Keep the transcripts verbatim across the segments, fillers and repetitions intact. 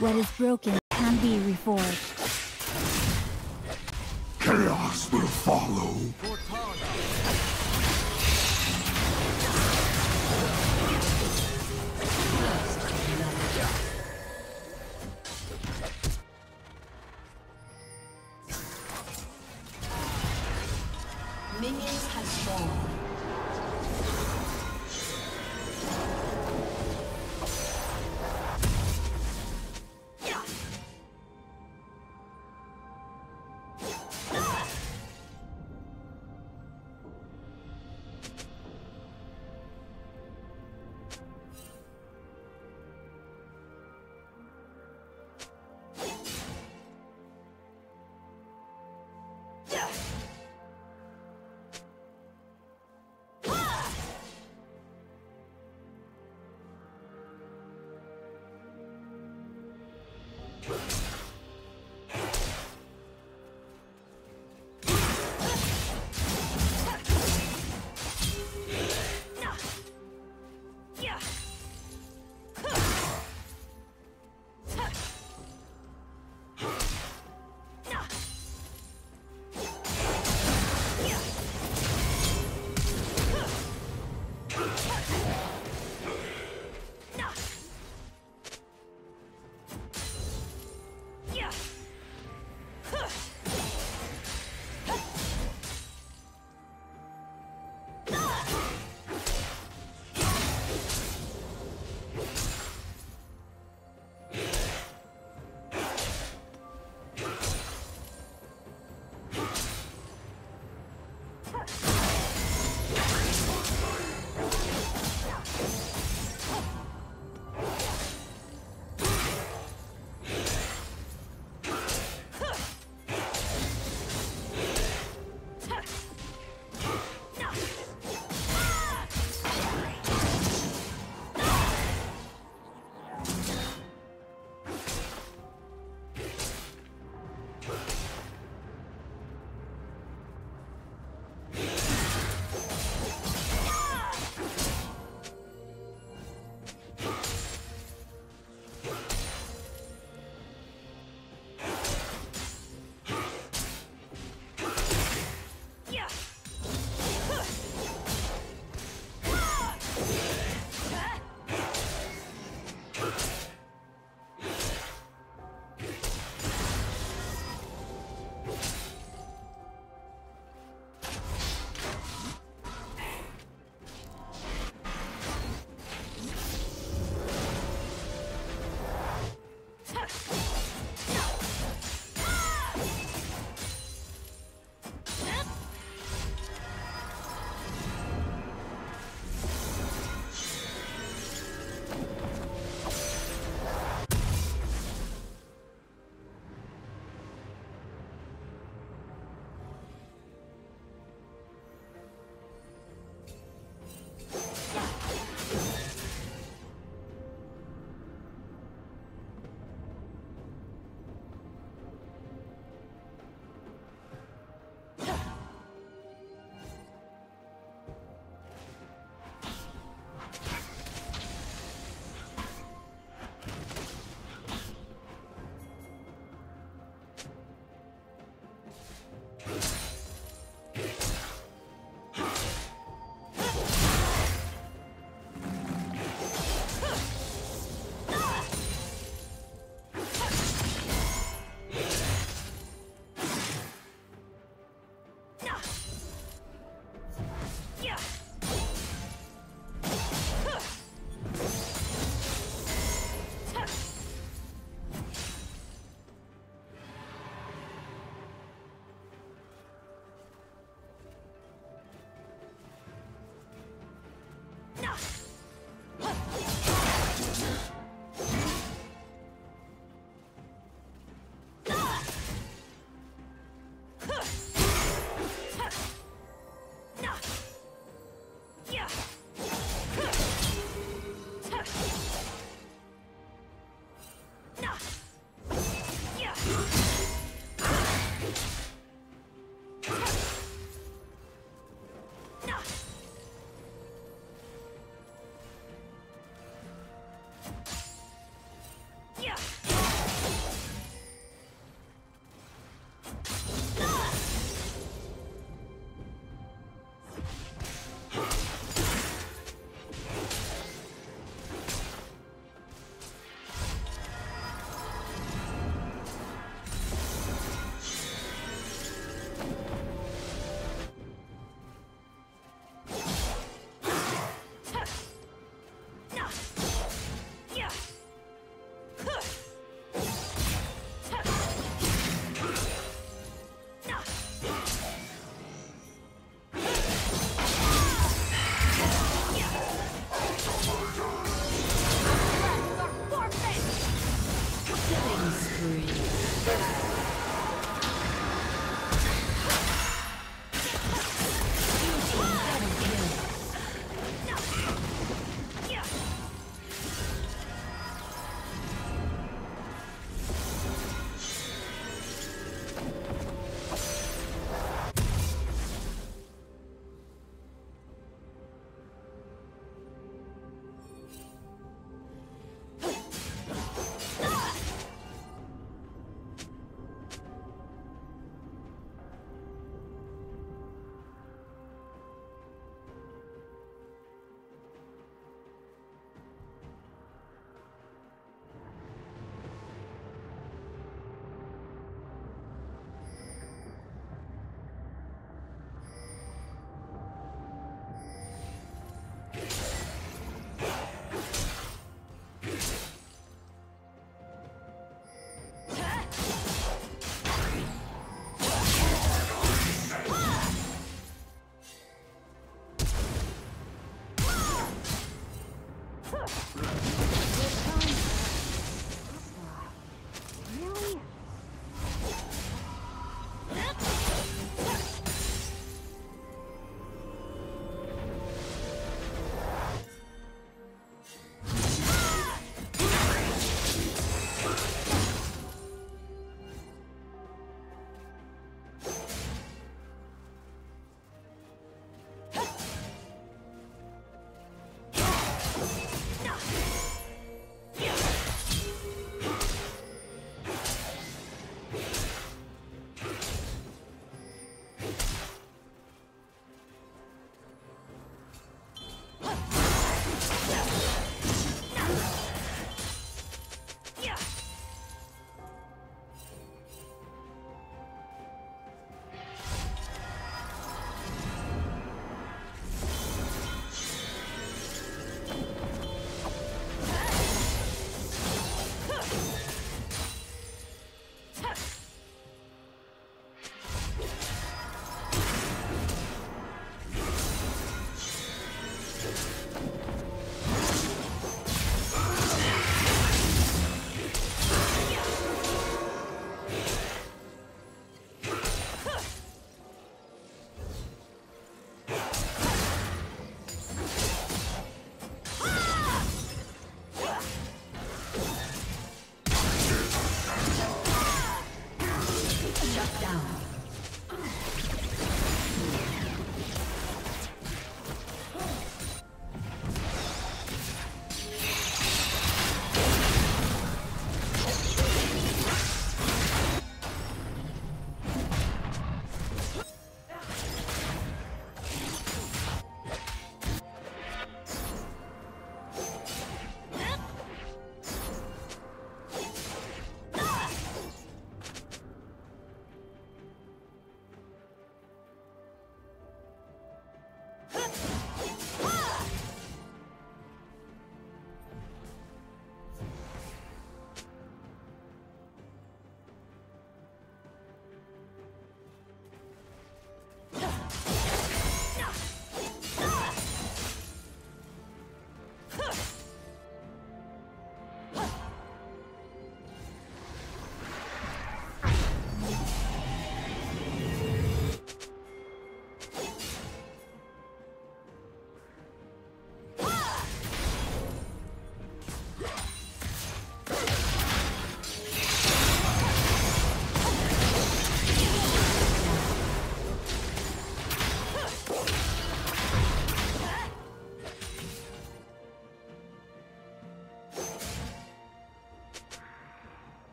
What is broken can be reforged. Chaos will follow. Minions have spawned.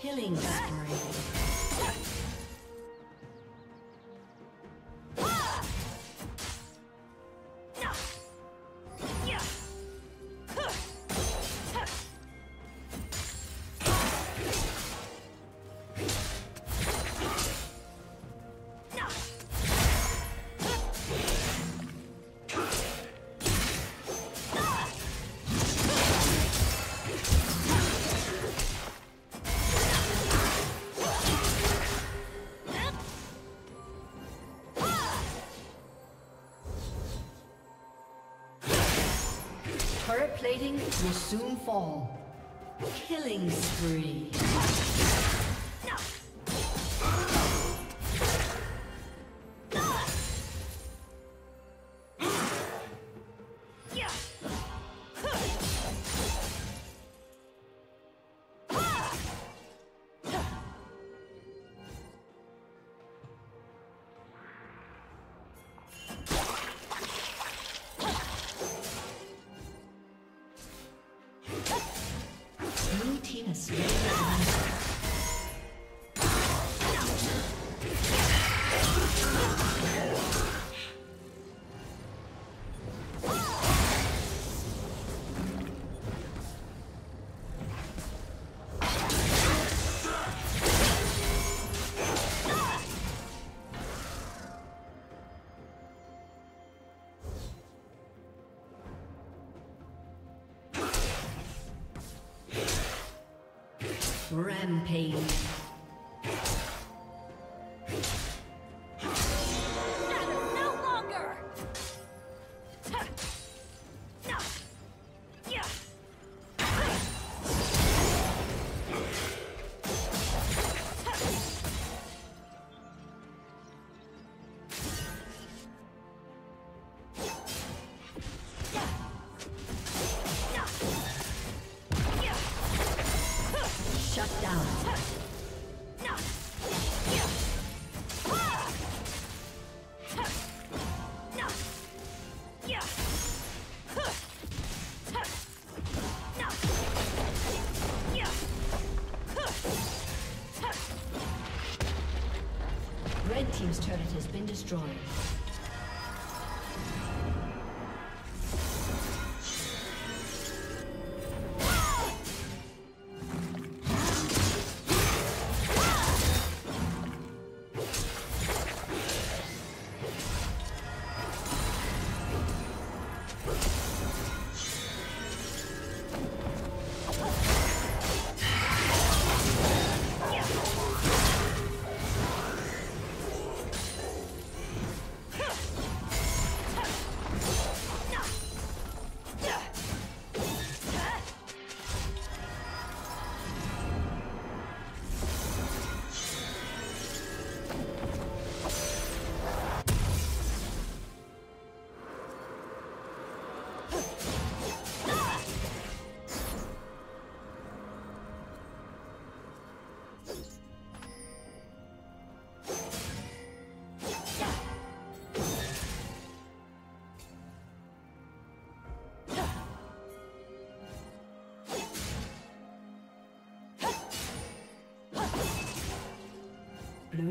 Killing spree. Turret plating will soon fall. Killing spree. Rampage. Team's turret has been destroyed. Blue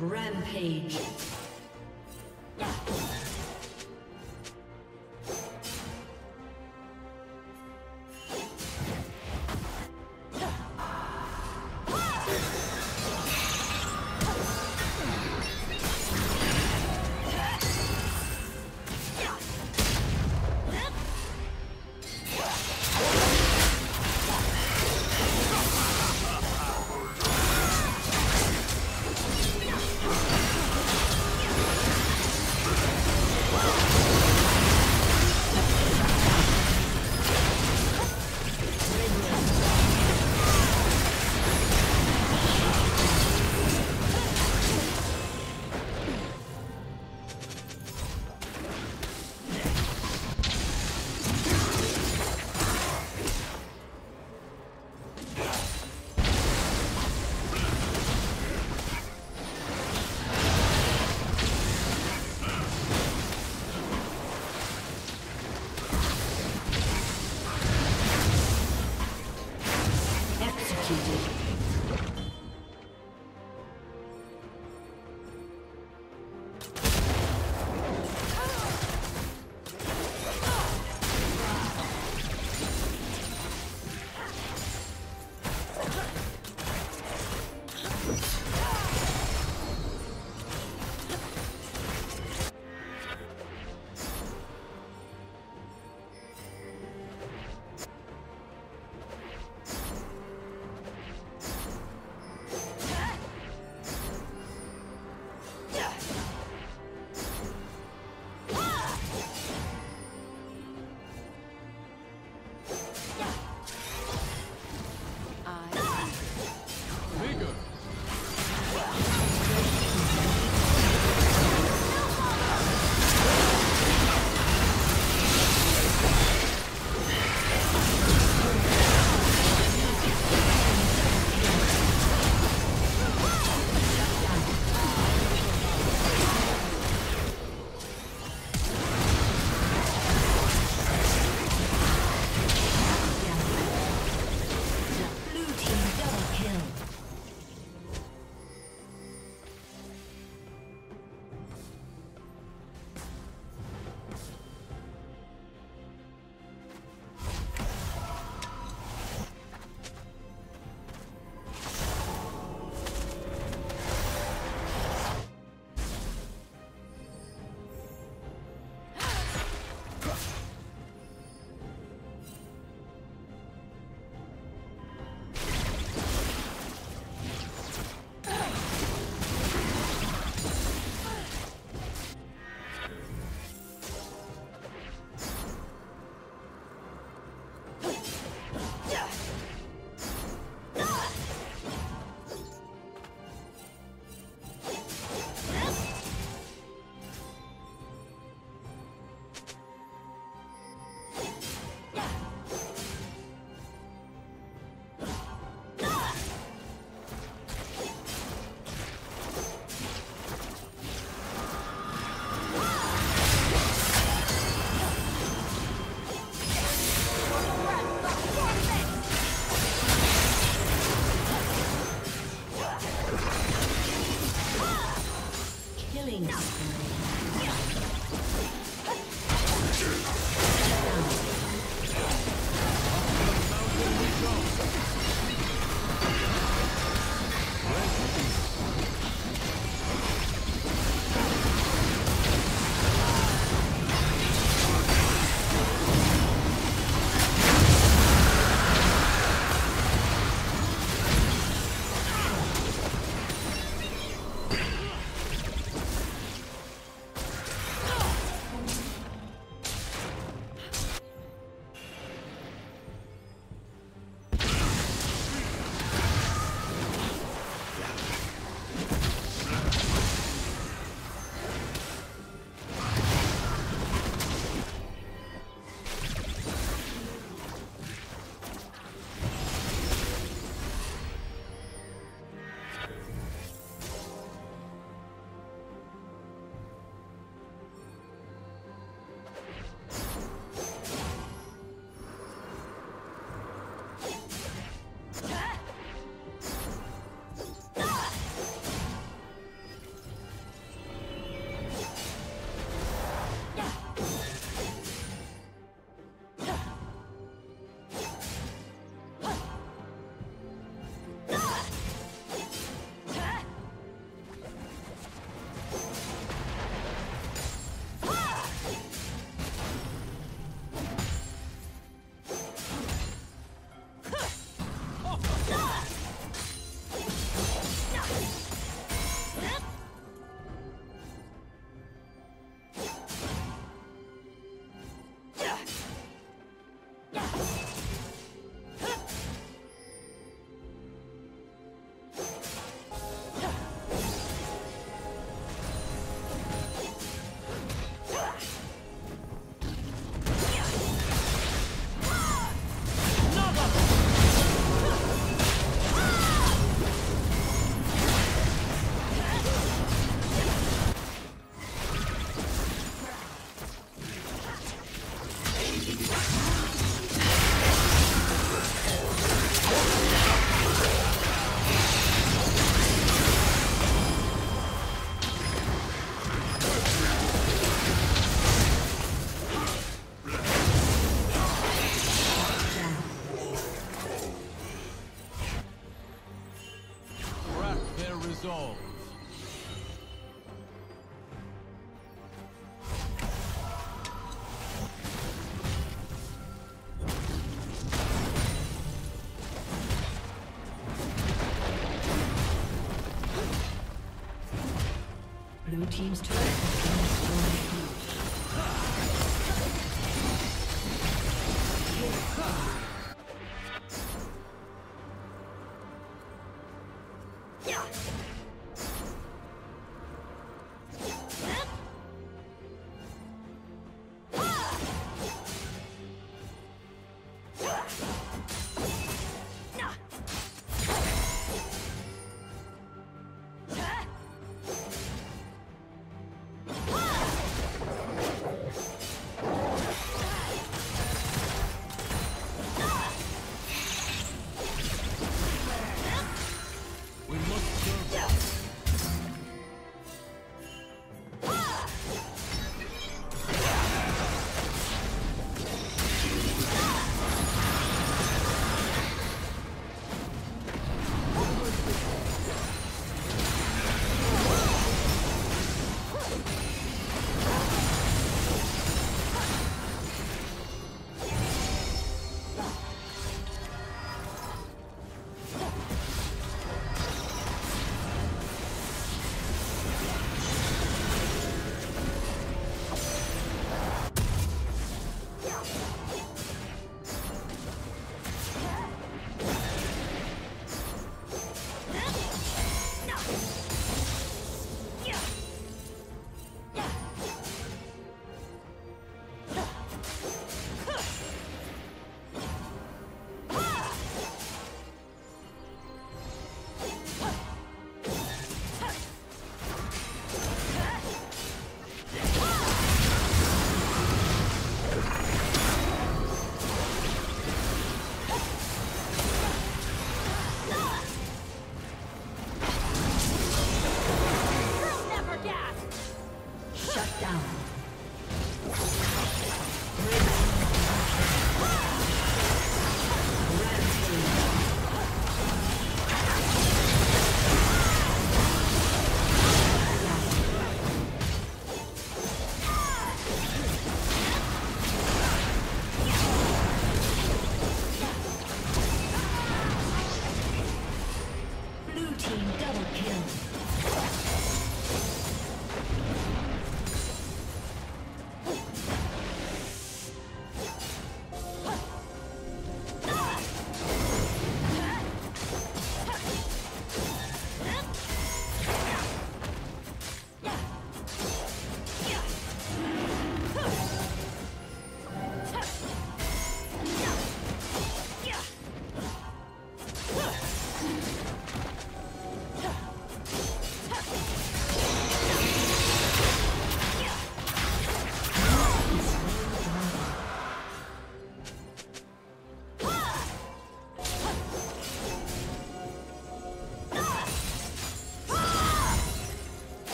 Rampage. team's turret has been destroyed.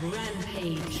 Rampage.